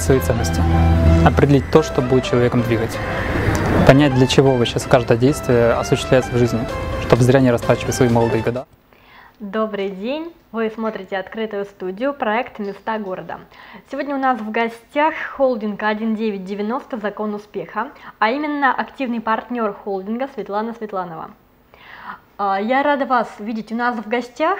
определить свои ценности, определить то, что будет человеком двигать, понять, для чего вообще каждое действие осуществляется в жизни, чтобы зря не растрачивать свои молодые года. Добрый день! Вы смотрите «Открытую студию», проект «Места города». Сегодня у нас в гостях холдинг 1-9-90 «Закон успеха», а именно активный партнер холдинга Светлана Светланова. Я рада вас видеть у нас в гостях.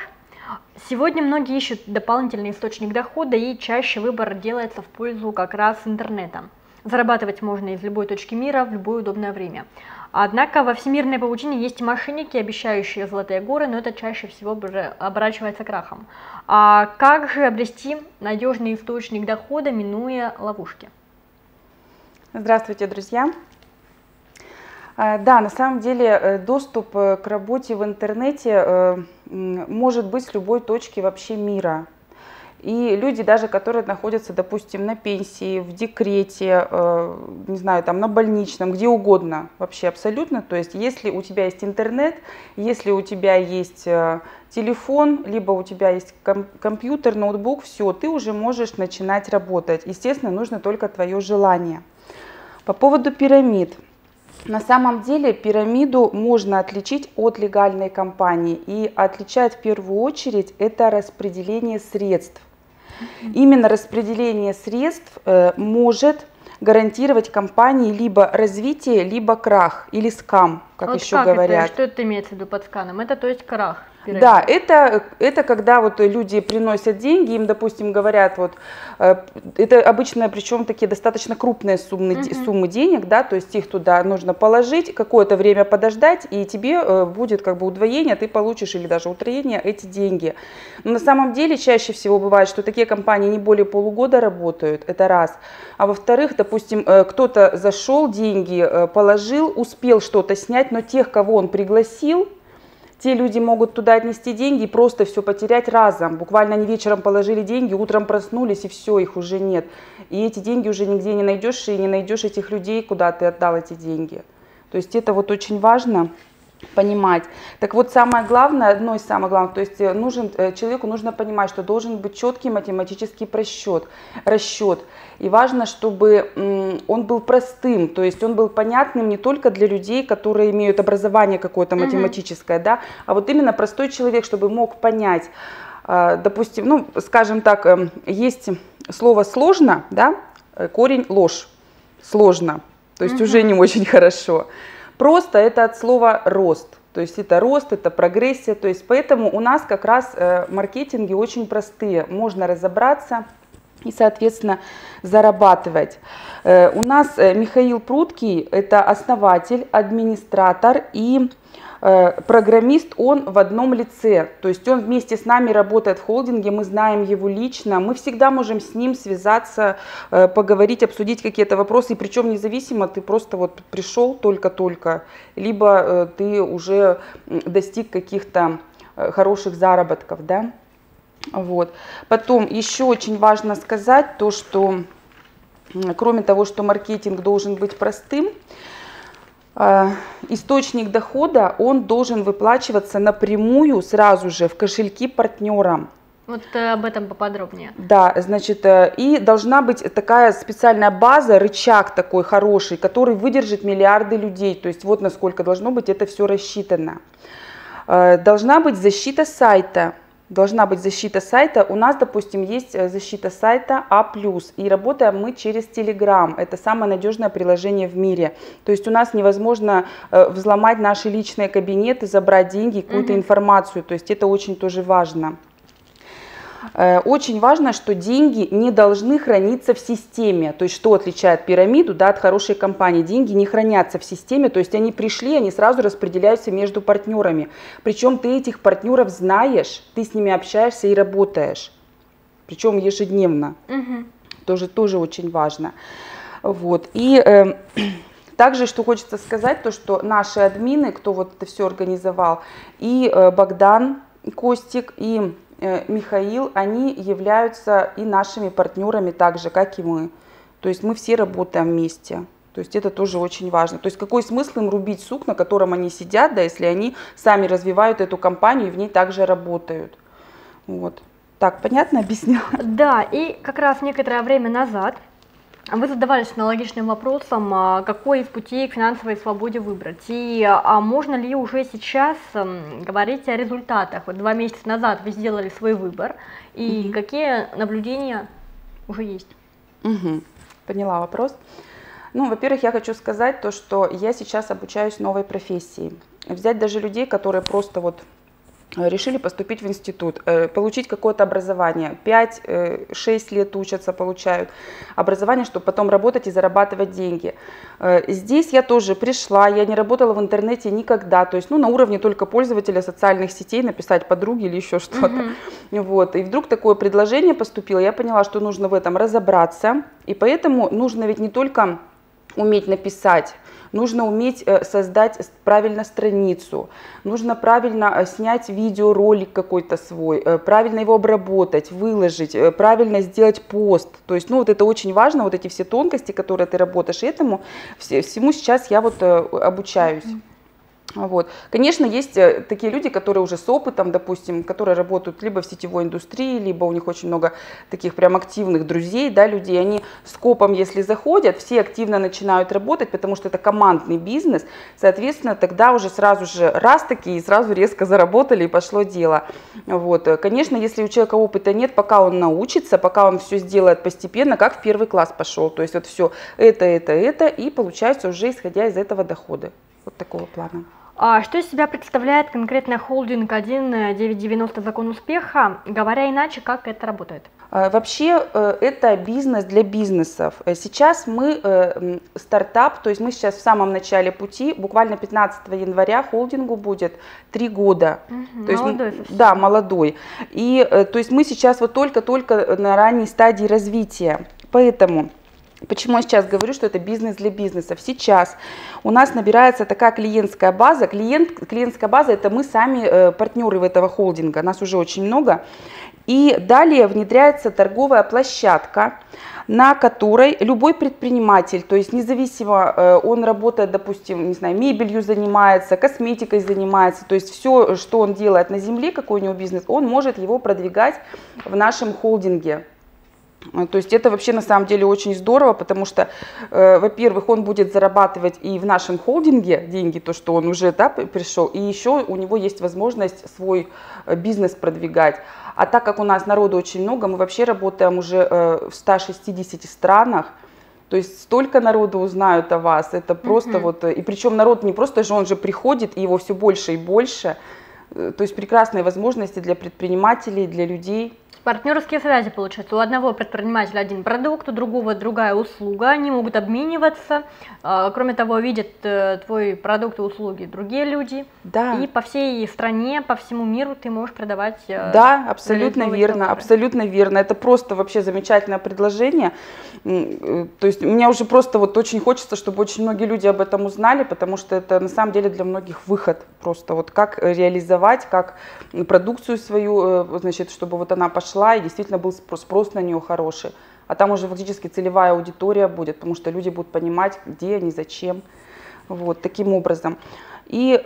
Сегодня многие ищут дополнительный источник дохода, и чаще выбор делается в пользу как раз интернета. Зарабатывать можно из любой точки мира в любое удобное время. Однако во всемирной паутине есть и мошенники, обещающие золотые горы, но это чаще всего оборачивается крахом. А как же обрести надежный источник дохода, минуя ловушки? Здравствуйте, друзья! Да, на самом деле доступ к работе в интернете может быть с любой точки вообще мира. И люди, даже которые находятся, допустим, на пенсии, в декрете, не знаю, там на больничном, где угодно, вообще абсолютно. То есть если у тебя есть интернет, если у тебя есть телефон, либо у тебя есть компьютер, ноутбук, все, ты уже можешь начинать работать. Естественно, нужно только твое желание. По поводу пирамид. На самом деле пирамиду можно отличить от легальной компании, и отличать в первую очередь это распределение средств. Именно распределение средств может гарантировать компании либо развитие, либо крах, или скам, как вот еще как говорят. Это, что это имеется в виду под сканом? Это то есть крах? Пирамиды. Да, это когда вот люди приносят деньги, им, допустим, говорят, вот, это обычно, причем такие достаточно крупные суммы денег, да, то есть их туда нужно положить, какое-то время подождать, и тебе будет как бы удвоение, ты получишь или даже утроение эти деньги. Но на самом деле чаще всего бывает, что такие компании не более полугода работают, это раз. А во-вторых, допустим, кто-то зашел, деньги положил, успел что-то снять, но тех, кого он пригласил, те люди могут туда отнести деньги и просто все потерять разом. Буквально они вечером положили деньги, утром проснулись, и все, их уже нет. И эти деньги уже нигде не найдешь, и не найдешь этих людей, куда ты отдал эти деньги. То есть это вот очень важно понимать. Так вот, самое главное, одно из самых главных, то есть человеку нужно понимать, что должен быть четкий математический расчет. И важно, чтобы он был простым, то есть он был понятным не только для людей, которые имеют образование какое-то математическое, да, а вот именно простой человек, чтобы мог понять. Допустим, ну, скажем так, есть слово «сложно», да, корень «ложь», «сложно», то есть уже не очень хорошо. Просто это от слова рост, то есть это рост, это прогрессия, то есть поэтому у нас как раз маркетинги очень простые, можно разобраться и, соответственно, зарабатывать. У нас Михаил Прудкий, это основатель, администратор и программист, он в одном лице, то есть он вместе с нами работает в холдинге, мы знаем его лично, мы всегда можем с ним связаться, поговорить, обсудить какие-то вопросы, и причем независимо, ты просто вот пришел только-только, либо ты уже достиг каких-то хороших заработков, да, вот. Потом еще очень важно сказать то, что кроме того, что маркетинг должен быть простым, источник дохода, он должен выплачиваться напрямую сразу же в кошельки партнерам. Вот об этом поподробнее. Да, значит, и должна быть такая специальная база, рычаг такой хороший, который выдержит миллиарды людей. То есть вот насколько должно быть это все рассчитано. Должна быть защита сайта. Должна быть защита сайта. У нас, допустим, есть защита сайта А+, и работаем мы через Telegram. Это самое надежное приложение в мире. То есть у нас невозможно взломать наши личные кабинеты, забрать деньги, какую-то информацию. То есть это очень тоже важно. Очень важно, что деньги не должны храниться в системе. То есть что отличает пирамиду, да, от хорошей компании? Деньги не хранятся в системе, то есть они пришли, они сразу распределяются между партнерами. Причем ты этих партнеров знаешь, ты с ними общаешься и работаешь. Причем ежедневно. Тоже очень важно. Вот. И также, что хочется сказать, то что наши админы, кто вот это все организовал, и Богдан, Костик, и Михаил, они являются и нашими партнерами так же, как и мы. То есть мы все работаем вместе. То есть это тоже очень важно. То есть какой смысл им рубить сук, на котором они сидят, да, если они сами развивают эту компанию и в ней также работают. Вот. Так, понятно объяснила? Да, и как раз некоторое время назад Вы задавались аналогичным вопросом, какой из путей к финансовой свободе выбрать, и можно ли уже сейчас говорить о результатах? Вот 2 месяца назад вы сделали свой выбор, и какие наблюдения уже есть? Поняла вопрос. Ну, во-первых, я хочу сказать то, что я сейчас обучаюсь новой профессии. Взять даже людей, которые просто вот решили поступить в институт, получить какое-то образование, 5-6 лет учатся, получают образование, чтобы потом работать и зарабатывать деньги. Здесь я тоже пришла, я не работала в интернете никогда, то есть, ну, на уровне только пользователя социальных сетей, написать подруге или еще что-то. Вот. И вдруг такое предложение поступило, я поняла, что нужно в этом разобраться, и поэтому нужно ведь не только уметь написать, нужно уметь создать правильно страницу, нужно правильно снять видеоролик какой-то свой, правильно его обработать, выложить, правильно сделать пост. То есть, ну, вот это очень важно, вот эти все тонкости, которые ты работаешь, и этому всему сейчас я вот обучаюсь. Вот. Конечно, есть такие люди, которые уже с опытом, допустим, которые работают либо в сетевой индустрии, либо у них очень много таких прям активных друзей, да, людей, они скопом, если заходят, все активно начинают работать, потому что это командный бизнес, соответственно, тогда уже сразу же раз такие, и сразу резко заработали, и пошло дело. Вот. Конечно, если у человека опыта нет, пока он научится, пока он все сделает постепенно, как в первый класс пошел, то есть вот все это, и получается уже исходя из этого доходы. Вот такого плана. Что из себя представляет конкретно холдинг 1-9-90 Закон Успеха, говоря иначе, как это работает? Вообще это бизнес для бизнесов. Сейчас мы стартап, то есть мы сейчас в самом начале пути, буквально 15 января холдингу будет 3 года. То есть, молодой. Да, молодой. И то есть мы сейчас вот только-только на ранней стадии развития, поэтому... Почему я сейчас говорю, что это бизнес для бизнесов? Сейчас у нас набирается такая клиентская база. Клиентская база – это мы сами, партнеры этого холдинга, нас уже очень много. И далее внедряется торговая площадка, на которой любой предприниматель, то есть независимо, он работает, допустим, не знаю, мебелью занимается, косметикой занимается, то есть все, что он делает на земле, какой у него бизнес, он может его продвигать в нашем холдинге. То есть это вообще на самом деле очень здорово, потому что, во-первых, он будет зарабатывать и в нашем холдинге деньги, то, что он уже, да, пришел, и еще у него есть возможность свой бизнес продвигать. А так как у нас народу очень много, мы вообще работаем уже в 160 странах, то есть столько народу узнают о вас, это просто вот, и причем народ не просто же, он же приходит, и его все больше и больше, то есть прекрасные возможности для предпринимателей, для людей. Партнерские связи, получается, у одного предпринимателя один продукт, у другого другая услуга, они могут обмениваться, кроме того, видят твой продукт и услуги другие люди, да. И по всей стране, по всему миру ты можешь продавать. Да, абсолютно верно, товары. Абсолютно верно, это просто вообще замечательное предложение, то есть мне уже просто вот очень хочется, чтобы очень многие люди об этом узнали, потому что это на самом деле для многих выход просто, вот как реализовать, как продукцию свою, значит, чтобы вот она пошла, и действительно был спрос на нее хороший. А там уже фактически целевая аудитория будет, потому что люди будут понимать, где они, зачем. Вот, таким образом. И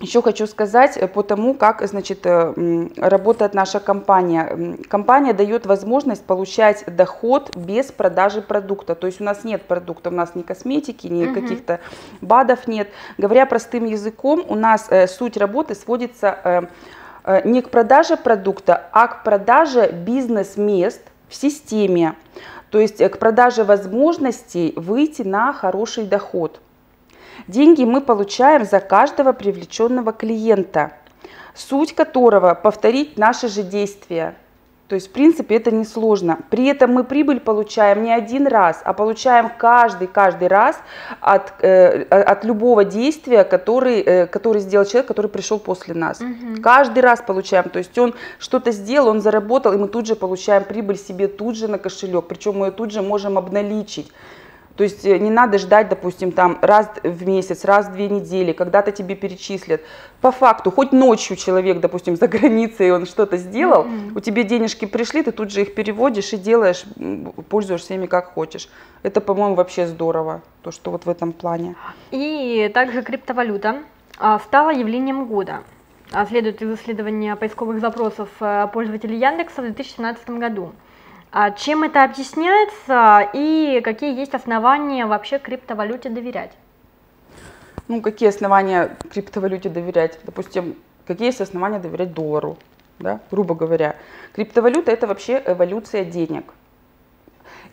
еще хочу сказать по тому, как, значит, работает наша компания. Компания дает возможность получать доход без продажи продукта. То есть у нас нет продукта, у нас ни косметики, ни каких-то БАДов нет. Говоря простым языком, у нас суть работы сводится... не к продаже продукта, а к продаже бизнес-мест в системе, то есть к продаже возможностей выйти на хороший доход. Деньги мы получаем за каждого привлеченного клиента, суть которого повторить наши же действия. То есть, в принципе, это несложно. При этом мы прибыль получаем не один раз, а получаем каждый раз от любого действия, который сделал человек, который пришел после нас. Каждый раз получаем. То есть он что-то сделал, он заработал, и мы тут же получаем прибыль себе тут же на кошелек. Причем мы ее тут же можем обналичить. То есть не надо ждать, допустим, там раз в месяц, раз в 2 недели, когда-то тебе перечислят. По факту, хоть ночью человек, допустим, за границей, он что-то сделал, у тебя денежки пришли, ты тут же их переводишь и делаешь, пользуешься ими как хочешь. Это, по-моему, вообще здорово, то, что вот в этом плане. И также криптовалюта стала явлением года. Следует из исследования поисковых запросов пользователей Яндекса в 2017 году. Чем это объясняется и какие есть основания вообще криптовалюте доверять? Ну, какие основания криптовалюте доверять? Допустим, какие есть основания доверять доллару, да, грубо говоря. Криптовалюта – это вообще эволюция денег.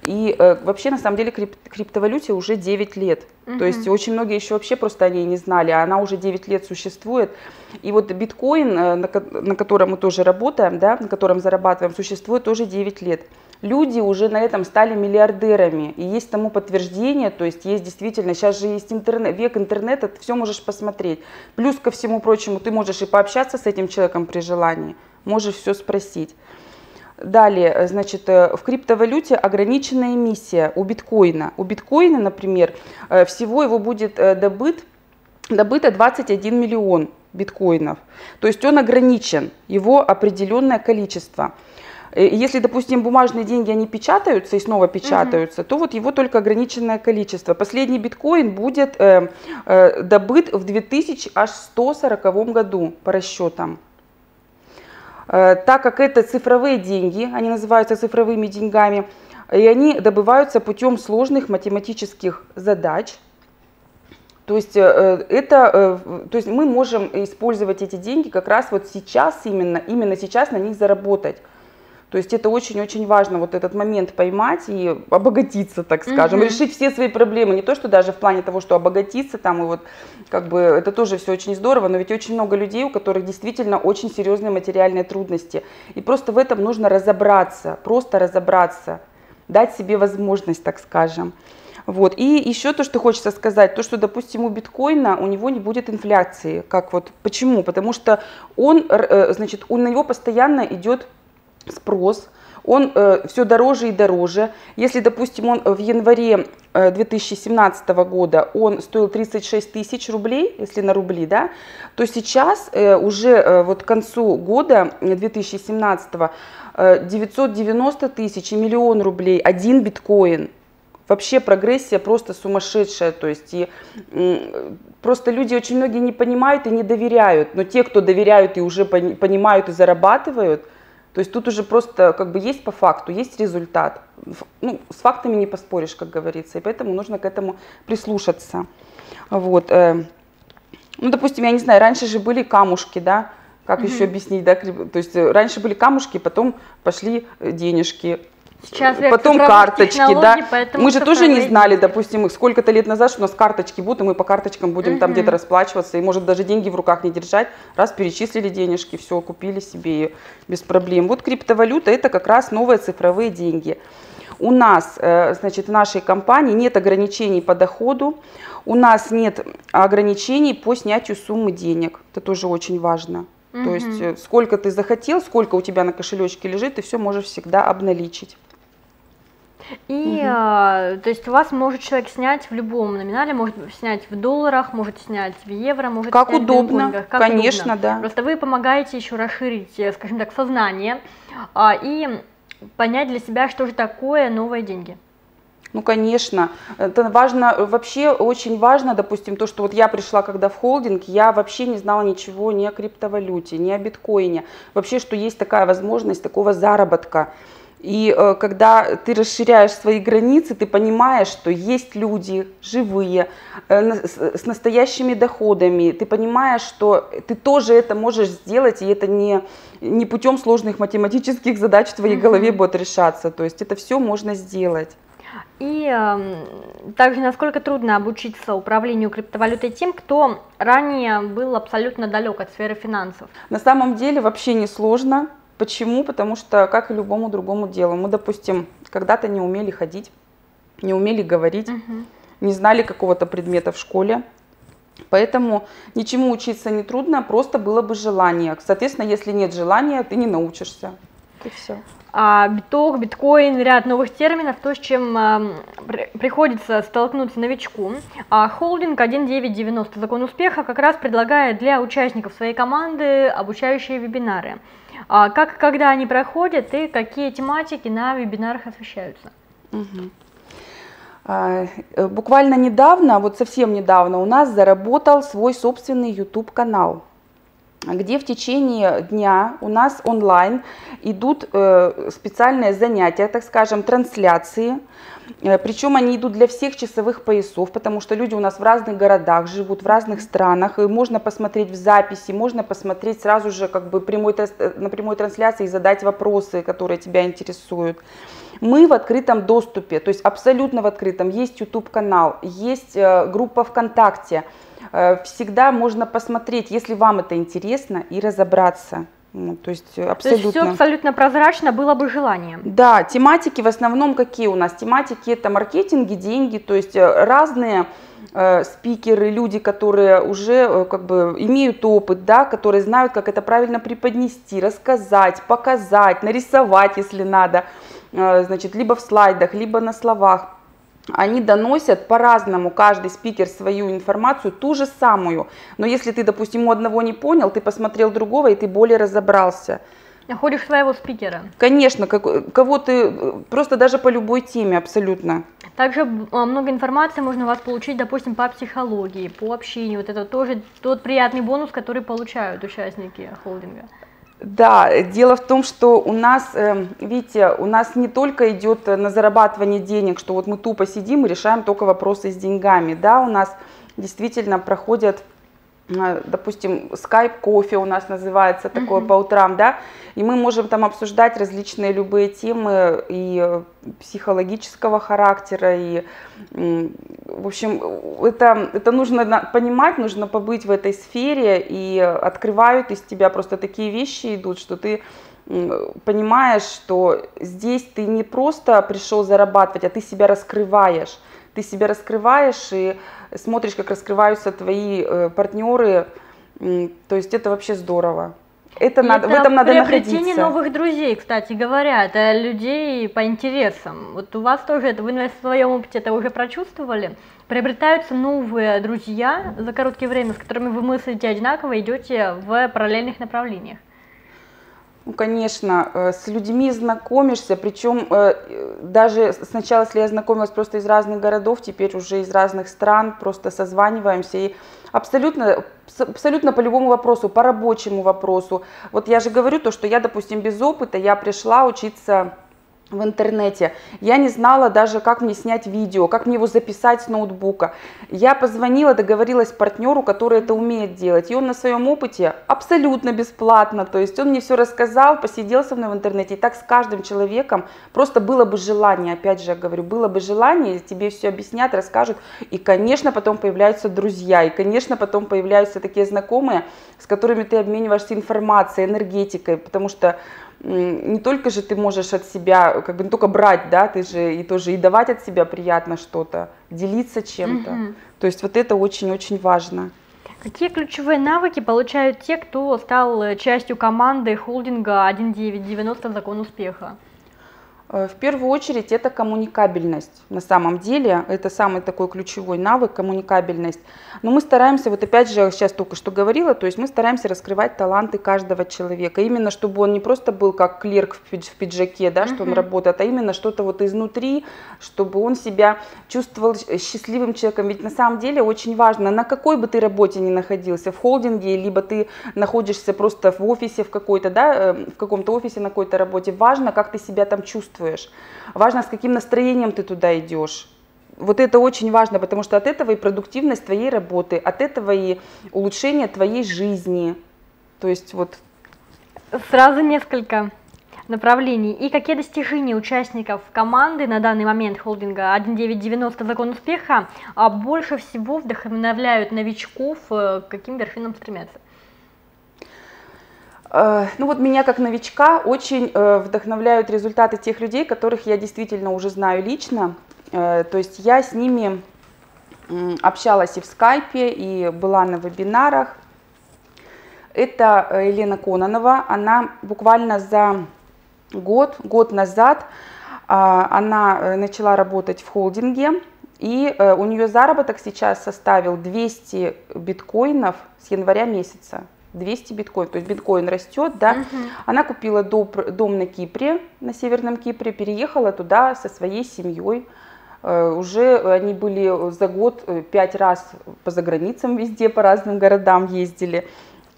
И вообще, на самом деле, криптовалюте уже 9 лет. То есть очень многие еще вообще просто о ней не знали, а она уже 9 лет существует. И вот биткоин, на котором мы тоже работаем, да, на котором зарабатываем, существует тоже 9 лет. Люди уже на этом стали миллиардерами, и есть тому подтверждение, то есть есть действительно, сейчас же есть интернет, век интернета, ты все можешь посмотреть. Плюс ко всему прочему, ты можешь и пообщаться с этим человеком при желании, можешь все спросить. Далее, значит, в криптовалюте ограниченная эмиссия у биткоина. У биткоина, например, всего его будет добыто 21 миллион биткоинов, то есть он ограничен, его определенное количество. Если, допустим, бумажные деньги, они печатаются и снова печатаются, то вот его только ограниченное количество. Последний биткоин будет добыт в 2140 году по расчетам. Так как это цифровые деньги, они называются цифровыми деньгами, и они добываются путем сложных математических задач. То есть мы можем использовать эти деньги как раз вот сейчас, именно сейчас на них заработать. То есть это очень-очень важно, вот этот момент поймать и обогатиться, так скажем, решить все свои проблемы. Не то, что даже в плане того, что обогатиться там, и вот как бы это тоже все очень здорово, но ведь очень много людей, у которых действительно очень серьезные материальные трудности. И просто в этом нужно разобраться, дать себе возможность, так скажем. Вот. И еще то, что хочется сказать, то, что, допустим, у биткоина, у него не будет инфляции. Как вот, почему? Потому что он, значит, на него постоянно идет спрос, он все дороже и дороже. Если, допустим, он в январе 2017 года он стоил 36 тысяч рублей, если на рубли, да, то сейчас уже вот к концу года 2017 990 тысяч и миллион рублей один биткоин. Вообще прогрессия просто сумасшедшая, то есть и, просто люди очень многие не понимают и не доверяют, но те, кто доверяют и уже понимают и зарабатывают, то есть тут уже просто как бы есть по факту, есть результат. Ну, с фактами не поспоришь, как говорится, и поэтому нужно к этому прислушаться. Вот. Ну, допустим, я не знаю, раньше же были камушки, да, как еще объяснить, да, то есть раньше были камушки, потом пошли денежки. Сейчас потом карточки, да. Мы же тоже не знали, допустим, сколько-то лет назад, что у нас карточки будут, и мы по карточкам будем там где-то расплачиваться, и может даже деньги в руках не держать. Раз перечислили денежки, все, купили себе без проблем. Вот криптовалюта – это как раз новые цифровые деньги. У нас, значит, в нашей компании нет ограничений по доходу, у нас нет ограничений по снятию суммы денег. Это тоже очень важно. То есть сколько ты захотел, сколько у тебя на кошелечке лежит, ты все можешь всегда обналичить. И то есть у вас может человек снять в любом номинале, может снять в долларах, может снять в евро, может как снять удобно, в биткоинах. Как конечно, удобно, да. Просто вы помогаете еще расширить, скажем так, сознание и понять для себя, что же такое новые деньги. Ну, конечно, это важно, вообще очень важно, допустим, то, что вот я пришла когда в холдинг, я вообще не знала ничего ни о криптовалюте, ни о биткоине, вообще, что есть такая возможность такого заработка. И когда ты расширяешь свои границы, ты понимаешь, что есть люди живые, с настоящими доходами, ты понимаешь, что ты тоже это можешь сделать, и это не путем сложных математических задач в твоей голове будет решаться, то есть это все можно сделать. И также насколько трудно обучиться управлению криптовалютой тем, кто ранее был абсолютно далек от сферы финансов? На самом деле вообще не сложно. Почему? Потому что, как и любому другому делу, мы, допустим, когда-то не умели ходить, не умели говорить, не знали какого-то предмета в школе. Поэтому ничему учиться не трудно, просто было бы желание. Соответственно, если нет желания, ты не научишься. И все. Биток, биткоин, ряд новых терминов, то, с чем приходится столкнуться новичку. Холдинг 1-9-90 Закон Успеха как раз предлагает для участников своей команды обучающие вебинары. Как и когда они проходят и какие тематики на вебинарах освещаются? Буквально недавно, вот совсем недавно у нас заработал свой собственный YouTube-канал. где в течение дня у нас онлайн идут специальные занятия, так скажем, трансляции. Причем они идут для всех часовых поясов, потому что люди у нас в разных городах живут, в разных странах. И можно посмотреть в записи, можно посмотреть сразу же как бы на прямой трансляции и задать вопросы, которые тебя интересуют. Мы в открытом доступе, то есть абсолютно в открытом. Есть YouTube-канал, есть группа ВКонтакте. Всегда можно посмотреть, если вам это интересно, и разобраться. Ну, то есть абсолютно. То есть все абсолютно прозрачно, было бы желание. Да, тематики в основном какие у нас? Тематики — это маркетинги, деньги, то есть разные спикеры, люди, которые уже как бы имеют опыт, да, которые знают, как это правильно преподнести, рассказать, показать, нарисовать, если надо, значит, либо в слайдах, либо на словах. Они доносят по-разному, каждый спикер, свою информацию, ту же самую. Но если ты, допустим, у одного не понял, ты посмотрел другого, и ты более разобрался. Находишь своего спикера. Конечно, кого ты, просто даже по любой теме абсолютно. Также много информации можно у вас получить, допустим, по психологии, по общению. Вот это тоже тот приятный бонус, который получают участники холдинга. Да, дело в том, что у нас, видите, у нас не только идет на зарабатывание денег, что вот мы тупо сидим и решаем только вопросы с деньгами, да, у нас действительно проходят, допустим, Skype кофе у нас называется такое по утрам, да, и мы можем там обсуждать различные любые темы и психологического характера, и, в общем, это нужно понимать, нужно побыть в этой сфере, и открывают из тебя просто такие вещи идут, что ты понимаешь, что здесь ты не просто пришел зарабатывать, а ты себя раскрываешь. Ты себя раскрываешь и смотришь, как раскрываются твои партнеры, то есть это вообще здорово. Это надо, в этом надо находиться. Приобретение новых друзей, кстати говоря, это людей по интересам. Вот у вас тоже, это, вы на своем опыте это уже прочувствовали, приобретаются новые друзья за короткое время, с которыми вы мыслите одинаково, идете в параллельных направлениях. Ну, конечно, с людьми знакомишься, причем даже сначала, если я знакомилась просто из разных городов, теперь уже из разных стран, просто созваниваемся и абсолютно по любому вопросу, по рабочему вопросу. Вот я же говорю то, что я, допустим, без опыта, я пришла учиться в интернете, я не знала даже, как мне снять видео, как мне его записать с ноутбука. Я позвонила, договорилась партнеру, который это умеет делать, и он на своем опыте абсолютно бесплатно, то есть он мне все рассказал, посидел со мной в интернете, и так с каждым человеком. Просто было бы желание, опять же я говорю, было бы желание, тебе все объяснят, расскажут, и, конечно, потом появляются друзья, и, конечно, потом появляются такие знакомые, с которыми ты обмениваешься информацией, энергетикой, потому что не только же ты можешь от себя, как бы не только брать, да, ты же и тоже и давать от себя приятно что-то, делиться чем-то. То есть вот это очень-очень важно. Какие ключевые навыки получают те, кто стал частью команды холдинга 1-9-90 «Закон успеха»? В первую очередь это коммуникабельность. На самом деле это самый такой ключевой навык — коммуникабельность. Но мы стараемся, вот опять же, сейчас только что говорила, то есть мы стараемся раскрывать таланты каждого человека. Именно чтобы он не просто был как клерк в пиджаке, да, что он работает, а именно что-то вот изнутри, чтобы он себя чувствовал счастливым человеком. Ведь на самом деле очень важно, на какой бы ты работе ни находился, в холдинге, либо ты находишься просто в офисе в какой-то, да, в каком-то офисе на какой-то работе, важно, как ты себя там чувствуешь. Важно, с каким настроением ты туда идешь. Вот это очень важно, потому что от этого и продуктивность твоей работы, от этого и улучшение твоей жизни. То есть вот сразу несколько направлений. И какие достижения участников команды на данный момент холдинга 1-9-90 «Закон успеха» больше всего вдохновляют новичков, к каким вершинам стремятся? Ну вот меня как новичка очень вдохновляют результаты тех людей, которых я действительно уже знаю лично. То есть я с ними общалась и в Скайпе, и была на вебинарах. Это Елена Кононова, она буквально за год назад, она начала работать в холдинге. И у нее заработок сейчас составил 200 биткоинов с января месяца. 200 биткоинов, то есть биткоин растет, да. Она купила дом на Кипре, на Северном Кипре, переехала туда со своей семьей. Уже они были за год 5 раз по заграницам везде, по разным городам ездили.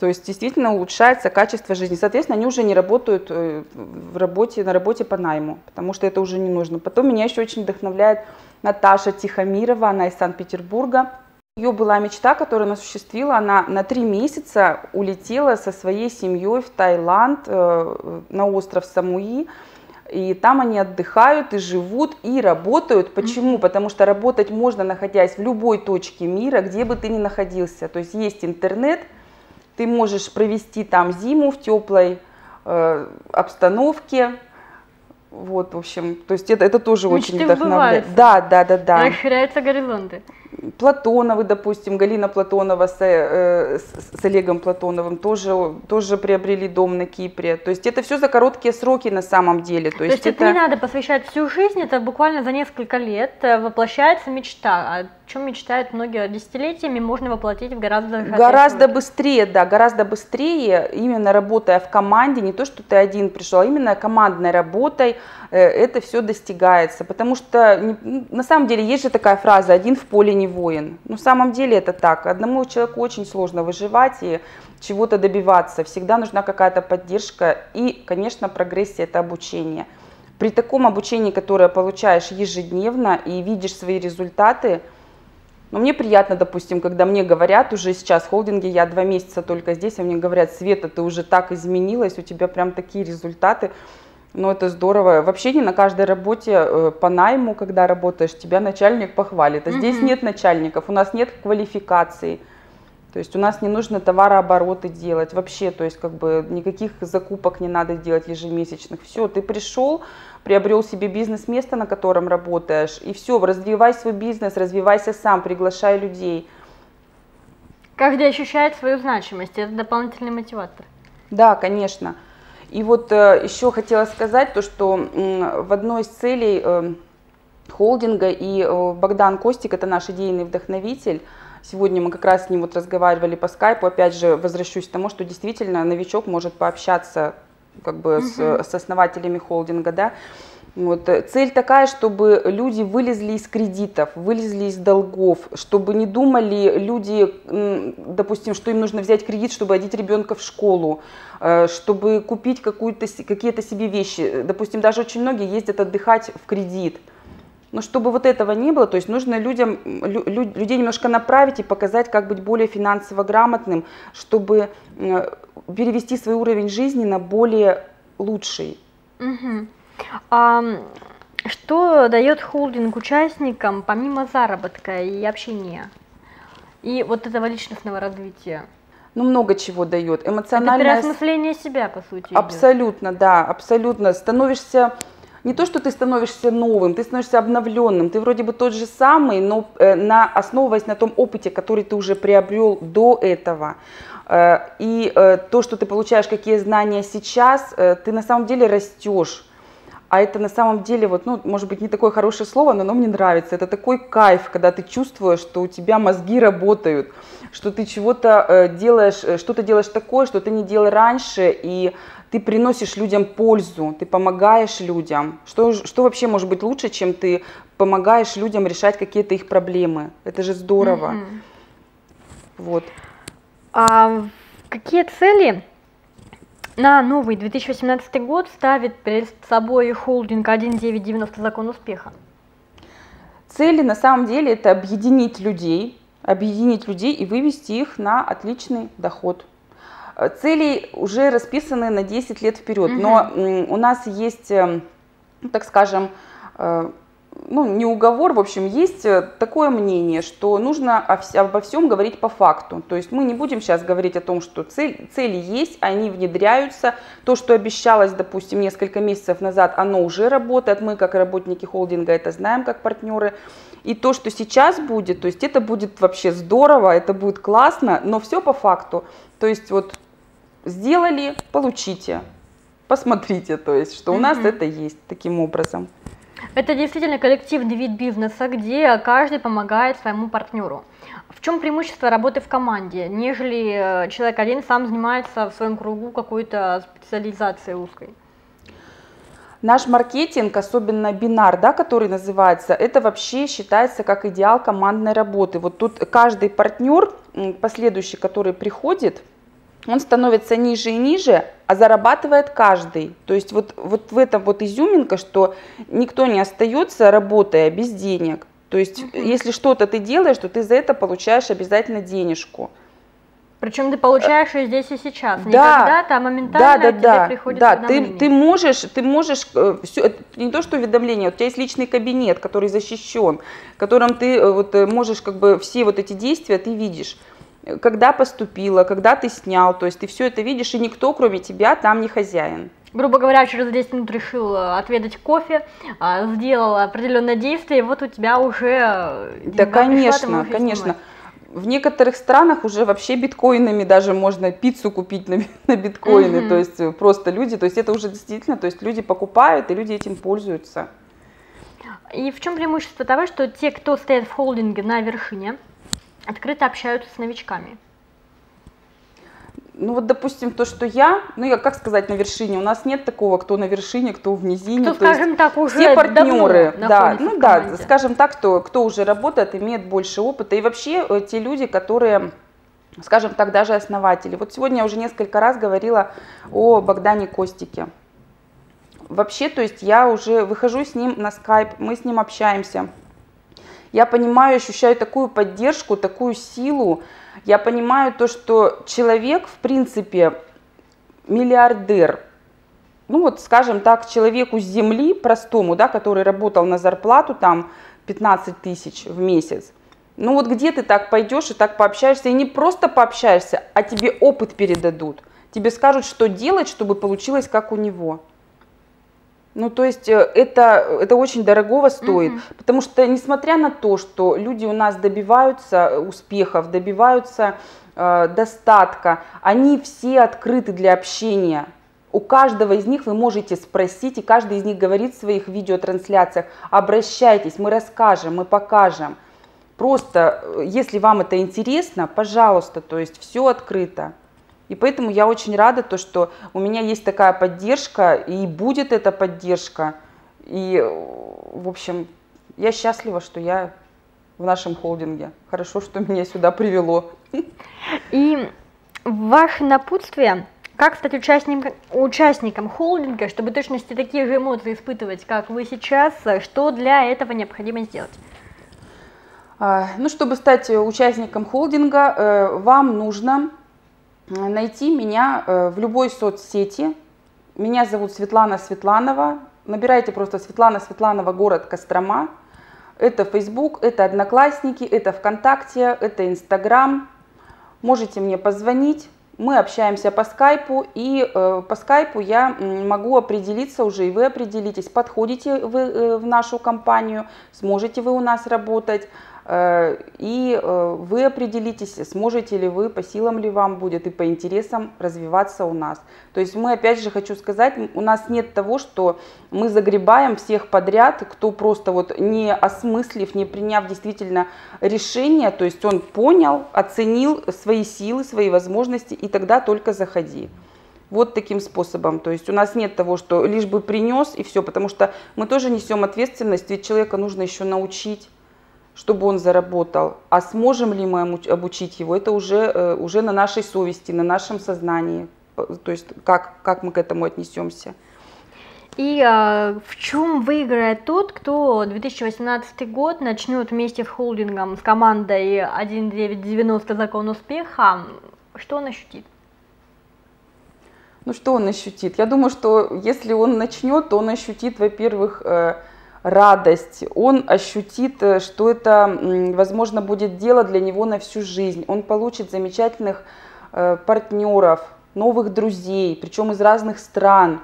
То есть действительно улучшается качество жизни. Соответственно, они уже не работают на работе по найму, потому что это уже не нужно. Потом меня еще очень вдохновляет Наташа Тихомирова, она из Санкт-Петербурга. Ее была мечта, которую она осуществила. Она на 3 месяца улетела со своей семьей в Таиланд, на остров Самуи. И там они отдыхают, и живут, и работают. Почему? Потому что работать можно, находясь в любой точке мира, где бы ты ни находился. То есть есть интернет. Ты можешь провести там зиму в теплой обстановке. Вот, в общем, то есть это тоже мечты очень вдохновляет. Бывают. Да. Расширяются горизонты. Платоновы, допустим, Галина Платонова с Олегом Платоновым тоже приобрели дом на Кипре. То есть это все за короткие сроки на самом деле. То есть это не надо посвящать всю жизнь, это буквально за несколько лет воплощается мечта. О чем мечтают многие десятилетиями, можно воплотить гораздо быстрее, да, гораздо быстрее, именно работая в команде, не то, что ты один пришел, а именно командной работой это все достигается. Потому что на самом деле есть же такая фраза «один в поле не воин». На самом деле это так. Одному человеку очень сложно выживать и чего-то добиваться. Всегда нужна какая-то поддержка и, конечно, прогрессия – это обучение. При таком обучении, которое получаешь ежедневно и видишь свои результаты, но мне приятно, допустим, когда мне говорят уже сейчас в холдинге, я 2 месяца только здесь, а мне говорят: Света, ты уже так изменилась, у тебя прям такие результаты. Но это здорово. Вообще не на каждой работе по найму, когда работаешь, тебя начальник похвалит. А здесь нет начальников, у нас нет квалификации. То есть у нас не нужно товарообороты делать вообще, то есть как бы никаких закупок не надо делать ежемесячных. Все, ты пришел, приобрел себе бизнес-место, на котором работаешь, и все, развивай свой бизнес, развивайся сам, приглашай людей. Каждый ощущает свою значимость, это дополнительный мотиватор. Да, конечно. И вот еще хотела сказать то, что в одной из целей холдинга, и Богдан, Костик, это наш идейный вдохновитель. Сегодня мы как раз с ним вот разговаривали по скайпу, опять же возвращусь к тому, что действительно новичок может пообщаться как бы с основателями холдинга, да. Вот. Цель такая, чтобы люди вылезли из кредитов, вылезли из долгов, чтобы не думали люди, допустим, что им нужно взять кредит, чтобы одеть ребенка в школу, чтобы купить какие-то себе вещи. Допустим, даже очень многие ездят отдыхать в кредит. Но чтобы вот этого не было, то есть нужно людей немножко направить и показать, как быть более финансово грамотным, чтобы перевести свой уровень жизни на более лучший. Угу. А что дает холдинг участникам помимо заработка и общения, и вот этого личностного развития? Ну, много чего дает. Эмоциональное... Это переосмысление себя, по сути. Абсолютно, идет. Да, абсолютно. Становишься... Не то, что ты становишься новым, ты становишься обновленным, ты вроде бы тот же самый, но основываясь на том опыте, который ты уже приобрел до этого, и то, что ты получаешь, какие знания сейчас, ты на самом деле растешь. А это на самом деле, вот, ну, может быть, не такое хорошее слово, но оно мне нравится. Это такой кайф, когда ты чувствуешь, что у тебя мозги работают, что ты что-то делаешь такое, что ты не делал раньше, и ты приносишь людям пользу, ты помогаешь людям. Что вообще может быть лучше, чем ты помогаешь людям решать какие-то их проблемы? Это же здорово. Вот. А какие цели на новый 2018 год ставит перед собой холдинг 1-9-90 Закон Успеха? Цели на самом деле это объединить людей и вывести их на отличный доход. Цели уже расписаны на 10 лет вперед, но у нас есть, так скажем, не уговор, в общем, есть такое мнение, что нужно обо всем говорить по факту. То есть мы не будем сейчас говорить о том, что цели есть, они внедряются. То, что обещалось, допустим, несколько месяцев назад, оно уже работает. Мы, как работники холдинга, это знаем, как партнеры. И то, что сейчас будет, то есть это будет вообще здорово, это будет классно, но все по факту. То есть вот сделали, получите, посмотрите, то есть что у нас это есть таким образом. Это действительно коллективный вид бизнеса, где каждый помогает своему партнеру. В чем преимущество работы в команде, нежели человек один сам занимается в своем кругу какой-то специализацией узкой? Наш маркетинг, особенно бинар, да, который называется, это вообще считается как идеал командной работы. Вот тут каждый партнер, последующий, который приходит, он становится ниже и ниже, а зарабатывает каждый. То есть вот в этом вот изюминка, что никто не остается, работая, без денег. То есть если что-то ты делаешь, то ты за это получаешь обязательно денежку. Причем ты получаешь и здесь, и сейчас. Да, никогда-то, а моментально тебе приходит уведомление. Да, ты можешь все, не то что уведомление, у тебя есть личный кабинет, который защищен, в котором ты вот можешь как бы все вот эти действия ты видишь. Когда поступило, когда ты снял, то есть ты все это видишь, и никто, кроме тебя, там не хозяин. Грубо говоря, через 10 минут решил отведать кофе, сделал определенное действие, и вот у тебя уже... Да, конечно, конечно. В некоторых странах уже вообще биткоинами даже можно пиццу купить на биткоины, то есть просто люди, то есть это уже действительно, то есть люди покупают, и люди этим пользуются. И в чем преимущество того, что те, кто стоят в холдинге на вершине, открыто общаются с новичками? Ну вот, допустим, то, что я, ну я, как сказать, на вершине, у нас нет такого, кто на вершине, кто в низине. Кто, скажем так, уже все партнеры, да, ну да, скажем так, кто уже работает, имеет больше опыта. И вообще те люди, которые, скажем так, даже основатели. Вот сегодня я уже несколько раз говорила о Богдане Костике. Вообще, то есть я уже выхожу с ним на Skype, мы с ним общаемся. Я понимаю, ощущаю такую поддержку, такую силу. Я понимаю то, что человек, в принципе, миллиардер. Ну вот, скажем так, человеку с земли простому, да, который работал на зарплату там 15 тысяч в месяц. Ну вот где ты так пойдешь и так пообщаешься, и не просто пообщаешься, а тебе опыт передадут. Тебе скажут, что делать, чтобы получилось как у него. Ну, то есть это очень дорогого стоит, потому что, несмотря на то, что люди у нас добиваются успехов, добиваются достатка, они все открыты для общения. У каждого из них вы можете спросить, и каждый из них говорит в своих видеотрансляциях: обращайтесь, мы расскажем, мы покажем. Просто, если вам это интересно, пожалуйста, то есть все открыто. И поэтому я очень рада, то, что у меня есть такая поддержка, и будет эта поддержка. И, в общем, я счастлива, что я в нашем холдинге. Хорошо, что меня сюда привело. И ваше напутствие, как стать участником холдинга, чтобы точно такие же эмоции испытывать, как вы сейчас, что для этого необходимо сделать? Ну, чтобы стать участником холдинга, вам нужно... найти меня в любой соцсети. Меня зовут Светлана Светланова. Набирайте просто Светлана Светланова, город Кострома. Это Facebook, это Одноклассники, это ВКонтакте, это Instagram. Можете мне позвонить. Мы общаемся по скайпу. И по скайпу я могу определиться уже, и вы определитесь, подходите вы в нашу компанию, сможете вы у нас работать. И вы определитесь, сможете ли вы, по силам ли вам будет и по интересам развиваться у нас. То есть мы, опять же, хочу сказать, у нас нет того, что мы загребаем всех подряд, кто просто вот не осмыслив, не приняв действительно решение, то есть он понял, оценил свои силы, свои возможности, и тогда только заходи. Вот таким способом. То есть у нас нет того, что лишь бы принес и все, потому что мы тоже несем ответственность, ведь человека нужно еще научить, чтобы он заработал. А сможем ли мы обучить его, это уже на нашей совести, на нашем сознании. То есть как мы к этому отнесемся. И в чем выиграет тот, кто 2018 год начнет вместе с холдингом, с командой 1-9-90 Закон Успеха, что он ощутит? Ну что он ощутит? Я думаю, что если он начнет, то он ощутит, во-первых, радость, он ощутит, что это, возможно, будет дело для него на всю жизнь. Он получит замечательных партнеров, новых друзей, причем из разных стран.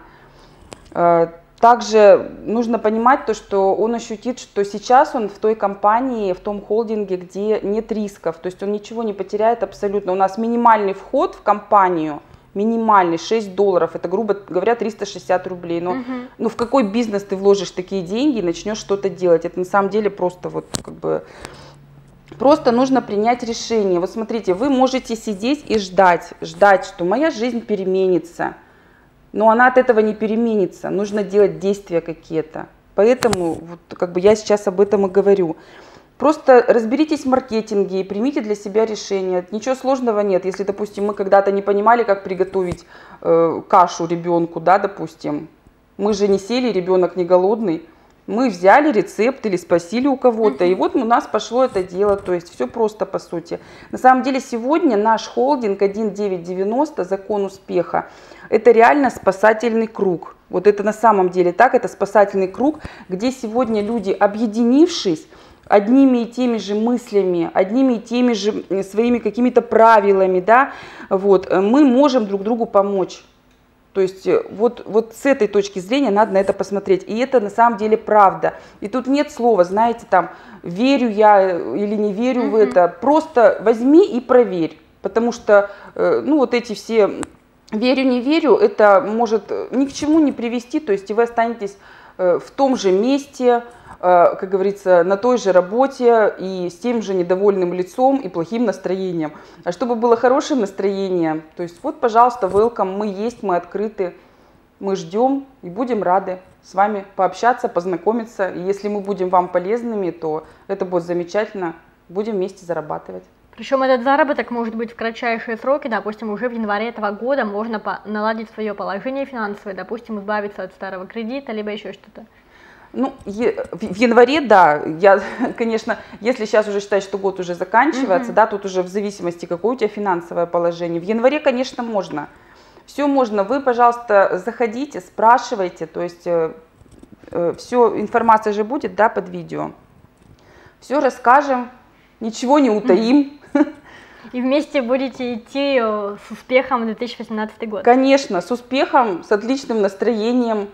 Также нужно понимать то, что он ощутит, что сейчас он в той компании, в том холдинге, где нет рисков. То есть он ничего не потеряет абсолютно. У нас минимальный вход в компанию. Минимальный, $6, это, грубо говоря, 360 рублей. Но ну, в какой бизнес ты вложишь такие деньги и начнешь что-то делать? Это на самом деле просто вот как бы... Просто нужно принять решение. Вот смотрите, вы можете сидеть и ждать, что моя жизнь переменится. Но она от этого не переменится. Нужно делать действия какие-то. Поэтому вот, как бы я сейчас об этом и говорю. Просто разберитесь в маркетинге и примите для себя решение. Ничего сложного нет. Если, допустим, мы когда-то не понимали, как приготовить кашу ребенку, да, допустим. Мы же не сели, ребенок не голодный. Мы взяли рецепт или спросили у кого-то, и вот у нас пошло это дело. То есть все просто по сути. На самом деле сегодня наш холдинг 1-9-90 «Закон успеха» – это реально спасательный круг. Вот это на самом деле так, это спасательный круг, где сегодня люди, объединившись, одними и теми же мыслями, одними и теми же своими какими-то правилами, да, вот, мы можем друг другу помочь. То есть вот с этой точки зрения надо на это посмотреть. И это на самом деле правда. И тут нет слова, знаете, там, верю я или не верю в это. Просто возьми и проверь. Потому что, ну, вот эти все верю, не верю, это может ни к чему не привести. То есть и вы останетесь в том же месте, как говорится, на той же работе и с тем же недовольным лицом и плохим настроением. А чтобы было хорошее настроение, то есть вот, пожалуйста, welcome, мы есть, мы открыты, мы ждем и будем рады с вами пообщаться, познакомиться. И если мы будем вам полезными, то это будет замечательно, будем вместе зарабатывать. Причем этот заработок может быть в кратчайшие сроки, допустим, уже в январе этого года можно наладить свое положение финансовое, допустим, избавиться от старого кредита, либо еще что-то. Ну, в январе, да, я, конечно, если сейчас уже считать, что год уже заканчивается, да, тут уже в зависимости, какое у тебя финансовое положение, в январе, конечно, можно, все можно, вы, пожалуйста, заходите, спрашивайте, то есть все, информация же будет, да, под видео, все расскажем, ничего не утаим. И вместе будете идти с успехом в 2018 год. Конечно, с успехом, с отличным настроением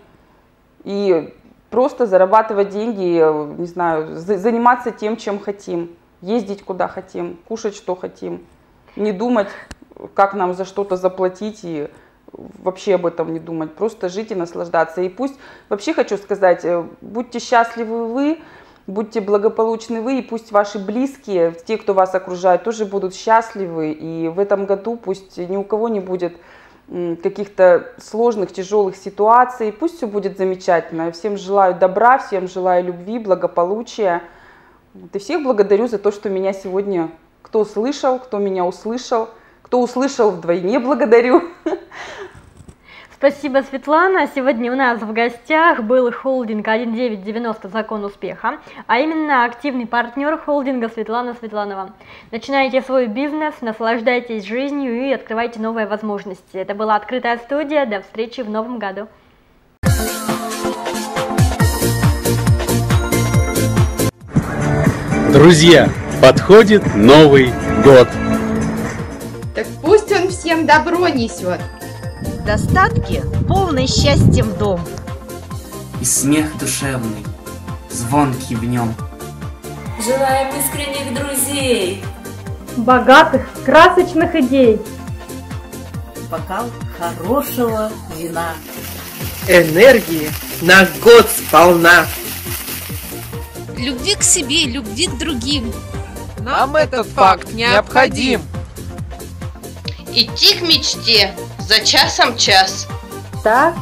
и... Просто зарабатывать деньги, не знаю, заниматься тем, чем хотим, ездить куда хотим, кушать что хотим, не думать, как нам за что-то заплатить и вообще об этом не думать, просто жить и наслаждаться. И пусть, вообще хочу сказать, будьте счастливы вы, будьте благополучны вы, и пусть ваши близкие, те, кто вас окружает, тоже будут счастливы. И в этом году пусть ни у кого не будет каких-то сложных, тяжелых ситуаций. Пусть все будет замечательно. Всем желаю добра, всем желаю любви, благополучия. И всех благодарю за то, что меня сегодня кто слышал, кто меня услышал, кто услышал, вдвойне благодарю. Спасибо, Светлана. Сегодня у нас в гостях был холдинг 1-9-90 «Закон успеха», а именно активный партнер холдинга Светлана Светланова. Начинайте свой бизнес, наслаждайтесь жизнью и открывайте новые возможности. Это была «Открытая студия». До встречи в новом году. Друзья, подходит Новый год. Так пусть он всем добро несет. Достатки, полный счастьем дом. И смех душевный, звонкий в нем. Желаем искренних друзей, богатых, красочных идей. Бокал хорошего вина. Энергии на год сполна. Любви к себе, любви к другим. Нам этот факт необходим. Идти к мечте за часом час. Так,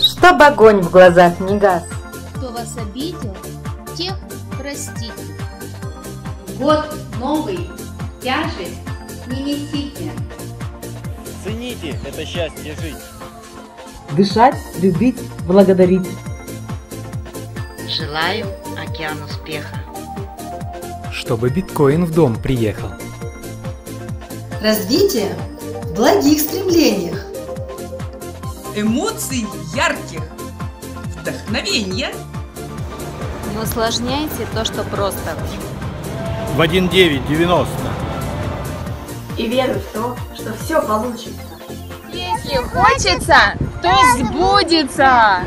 чтобы огонь в глазах не гас. Кто вас обидел, тех простите. Год новый, тяжесть не несите. Цените это счастье жить. Дышать, любить, благодарить. Желаю океан успеха. Чтобы биткоин в дом приехал. Развитие в благих стремлениях, эмоций ярких, вдохновения. Не усложняйте то, что просто. В 1-9-90. И верю в то, что все получится. Если хочется, то сбудется.